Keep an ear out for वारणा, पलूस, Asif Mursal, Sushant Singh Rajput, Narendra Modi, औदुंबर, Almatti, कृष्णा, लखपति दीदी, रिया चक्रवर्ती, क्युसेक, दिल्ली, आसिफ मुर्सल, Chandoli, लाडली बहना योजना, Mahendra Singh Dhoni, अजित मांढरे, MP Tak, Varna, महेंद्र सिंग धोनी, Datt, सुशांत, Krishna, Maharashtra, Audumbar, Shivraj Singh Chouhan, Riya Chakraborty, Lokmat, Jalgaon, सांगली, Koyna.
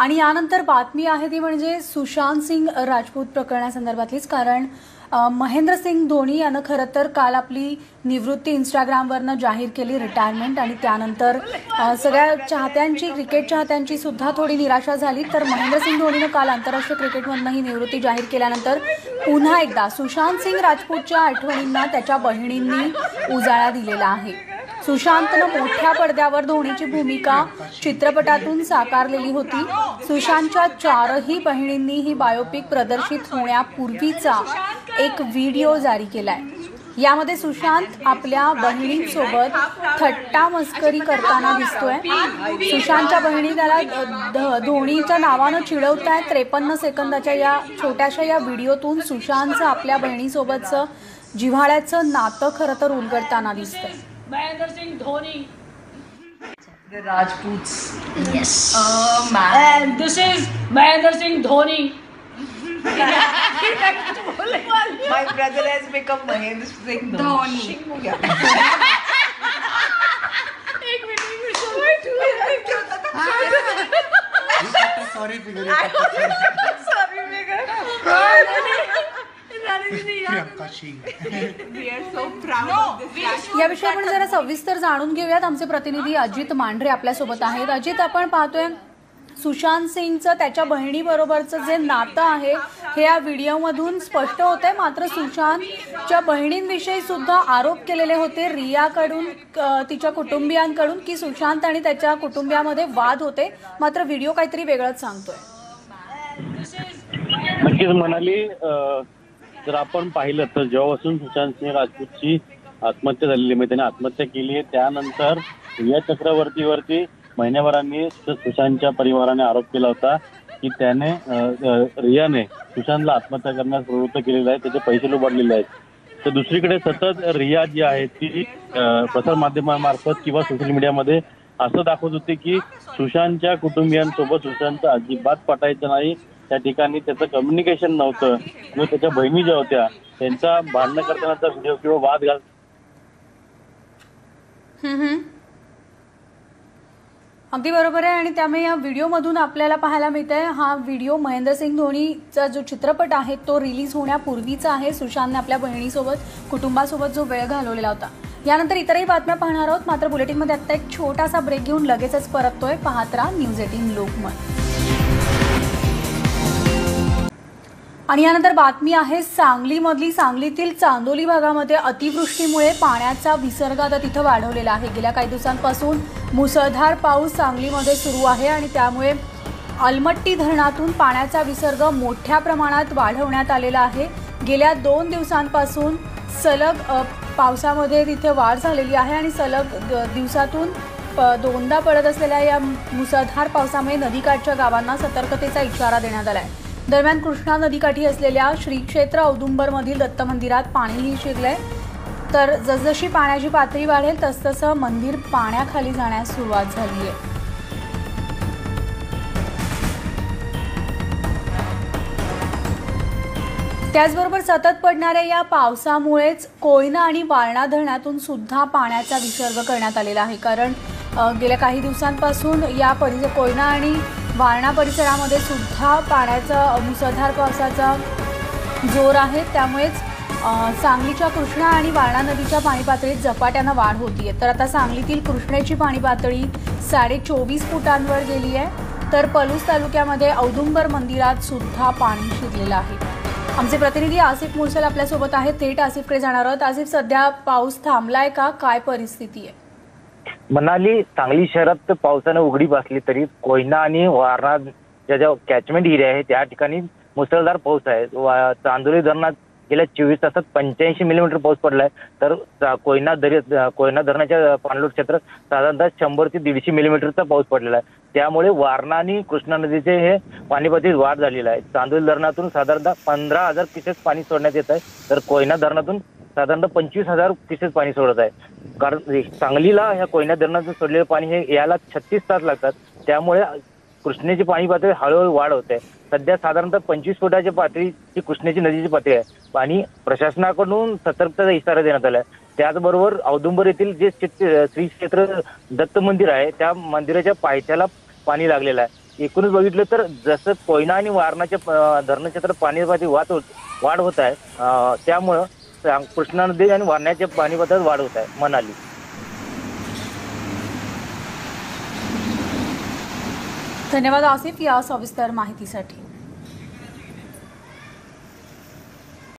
आणि यानंतर बातमी आहे ती म्हणजे सुशांत सिंग राजपूत प्रकरणासंदर्भातलीच, कारण महेंद्र सिंग धोनी यानं खरं तर काल आपली निवृत्ती इंस्टाग्रामवरनं जाहीर केली, रिटायरमेंट, आणि त्यानंतर सगळ्या चाहत्यांची, क्रिकेट चाहत्यांची सुद्धा थोडी निराशा झाली. तर महेंद्र सिंग धोनीनं काल आंतरराष्ट्रीय क्रिकेटमधनं ही निवृत्ती जाहीर केल्यानंतर पुन्हा एकदा सुशांत सिंग राजपूतच्या आठवणींना त्याच्या बहिणींनी उजाळा दिलेला आहे. सुशांतनं मोठ्या पडद्यावर धोनीची भूमिका चित्रपटातून साकारलेली होती. सुशांतच्या चारही बहिणींनी ही बायोपिक प्रदर्शित होण्यापूर्वीचा एक व्हिडिओ जारी केलाय. यामध्ये सुशांत आपल्या बहिणींसोबत थट्टा मस्करी करताना दिसतोय. सुशांतच्या बहिणी त्याला धोनीच्या नावानं चिडवताय. 53 सेकंदाच्या या छोट्याशा या व्हिडिओतून सुशांतचं आपल्या बहिणीसोबतचं जिव्हाळ्याचं नातं खरं तर उलगडताना दिसतंय. Mahendra Singh Dhoni, the Rajputs. Yes. Oh man. And this is Mahendra Singh Dhoni. My brother has become Mahendra Singh Dhoni. एक मिनट में sorry. Sorry, figure. Sorry, figure. याविषयी आपण जरा सविस्तर जाणून घेऊयात. आमचे प्रतिनिधी अजित मांढरे आपल्यासोबत आहेत. अजित, आपण पाहतोय सुशांत सिंगचं त्याच्या बहिणीबरोबरचं जे नातं आहे हे या व्हिडिओमधून स्पष्ट होतंय. मात्र सुशांतच्या बहिणींविषयी सुद्धा आरोप केलेले होते रियाकडून, तिच्या कुटुंबियांकडून, की सुशांत आणि त्याच्या कुटुंबियामध्ये वाद होते. मात्र व्हिडिओ काहीतरी वेगळंच सांगतोय. नक्कीच म्हणाली, जर आपण पाहिलं तर जेव्हापासून सुशांत सिंह राजपूतची आत्महत्या झालेली, म्हणजे त्याने आत्महत्या केली आहे, त्यानंतर रिया चक्रवर्तीवरती महिन्याभरांनी सुशांतच्या परिवाराने आरोप केला होता की त्याने, रियाने सुशांतला आत्महत्या करण्यास प्रवृत्त केलेलं आहे, त्याचे पैसे लुबाडलेले आहेत. तर दुसरीकडे सतत रिया जी आहे ती प्रसारमाध्यमामार्फत किंवा सोशल मीडियामध्ये असं दाखवत होती की सुशांतच्या कुटुंबियांसोबत सुशांतचा अजिबात पटायचं नाही, त्या ठिकाणी त्याचं कम्युनिकेशन नव्हतं, किंवा त्याच्या बहिणी ज्या होत्या त्यांचा भांडण करतानाचा व्हिडिओ किंवा वाद घाल. अगदी बरोबर आहे. आणि त्यामुळे या व्हिडिओमधून आपल्याला पाहायला मिळत आहे, हा व्हिडिओ महेंद्रसिंग धोनीचा जो चित्रपट आहे तो रिलीज होण्यापूर्वीचा आहे. सुशांतने आपल्या बहिणीसोबत, कुटुंबासोबत जो वेळ घालवलेला होता. यानंतर इतरही बातम्या पाहणार आहोत. मात्र बुलेटिनमध्ये आत्ता एक छोटासा ब्रेक घेऊन लगेचच परततोय. पाहत राहा न्यूज 18 लोकमत. आणि यानंतर बातमी आहे सांगलीमधली. सांगलीतील चांदोली भागामध्ये अतिवृष्टीमुळे पाण्याचा विसर्ग आता तिथं वाढवलेला आहे. गेल्या काही दिवसांपासून मुसळधार पाऊस सांगलीमध्ये सुरू आहे आणि त्यामुळे अलमट्टी धरणातून पाण्याचा विसर्ग मोठ्या प्रमाणात वाढवण्यात आलेला आहे. गेल्या 2 दिवसांपासून सलग पावसामध्ये तिथे वाढ झालेली आहे आणि सलग दिवसातून दोनदा पडत असलेल्या या मुसळधार पावसामुळे नदीकाठच्या गावांना सतर्कतेचा इशारा देण्यात आला आहे. दरम्यान कृष्णा नदीकाठी असलेल्या श्री क्षेत्र औदुंबरमधील दत्त मंदिरात पाणीही शिरलंय. तर जसजशी पाण्याची पातळी वाढेल तसतसं मंदिर पाण्याखाली जाण्यास सुरुवात झाली आहे. त्याचबरोबर सतत पडणाऱ्या या पावसामुळेच कोयना आणि वारणा धरणातून सुद्धा पाण्याचा विसर्ग करण्यात आलेला आहे, कारण गेल्या काही दिवसांपासून या कोयना आणि वारणा परिसरामध्ये सुद्धा पाण्याचा मुसळधार पावसाचा जोर आहे. त्यामुळेच सांगलीच्या कृष्णा आणि वारणा नदीच्या पाणी पातळीत झपाट्यानं वाढ होती आहे. तर आता सांगलीतील कृष्णेची पाणी पातळी 24.5 फुटांवर गेली आहे. तर पलूस तालुक्यामध्ये औदुंबर मंदिरात सुद्धा पाणी शिरलेलं आहे. आमचे प्रतिनिधी आसिफ मुर्सल आपल्यासोबत आहेत. थेट आसिफकडे जाणार आहोत. आसिफ, सध्या पाऊस थांबलाय का, काय परिस्थिती आहे? मनाली, सांगली शहरात पावसानं उघडी बसली तरी कोयना आणि वारणा ज्या कॅचमेंट एरिया आहे त्या ठिकाणी मुसळधार पाऊस आहे. चांदोली धरणात गेल्या 24 तासात 85 मिलीमीटर पाऊस पडलाय. तर कोयना धरणाच्या पाणलोट क्षेत्रात साधारणतः 100 ते 150 मिलीमीटरचा पाऊस पडलेला आहे. त्यामुळे वारणा आणि कृष्णा नदीचे हे पाणी पातळीत वाढ झालेली आहे. चांदोली धरणातून साधारणतः 15,000 क्युसेक पाणी सोडण्यात येत आहे. तर कोयना धरणातून साधारणतः 25,000 क्युसेक पाणी सोडत आहे. कारण सांगलीला ह्या कोयना धरणातून सोडलेलं पाणी हे याला 36 तास लागतात. त्यामुळे कृष्णेची पाणी पातळी हळूहळू वाढ होते. सध्या साधारणतः 25 फुटाच्या पातळी ही कृष्णेची नदीची पातळी आहे. आणि प्रशासनाकडून सतर्कतेचा इशारा देण्यात आला आहे. त्याचबरोबर औदुंबर येथील जे श्री क्षेत्र दत्त मंदिर आहे त्या मंदिराच्या पायथ्याला पाणी लागलेलं आहे. एकूणच बघितलं तर जसं कोयना आणि वारणाच्या धरण क्षेत्रात पाणीपातळी वाढ होत आहे, त्यामुळे कृष्णा नदी आणि वारणाच्या पाणीपातळीत वाढ होत आहे. मनाली धन्यवाद आसिफ या सविस्तर माहितीसाठी.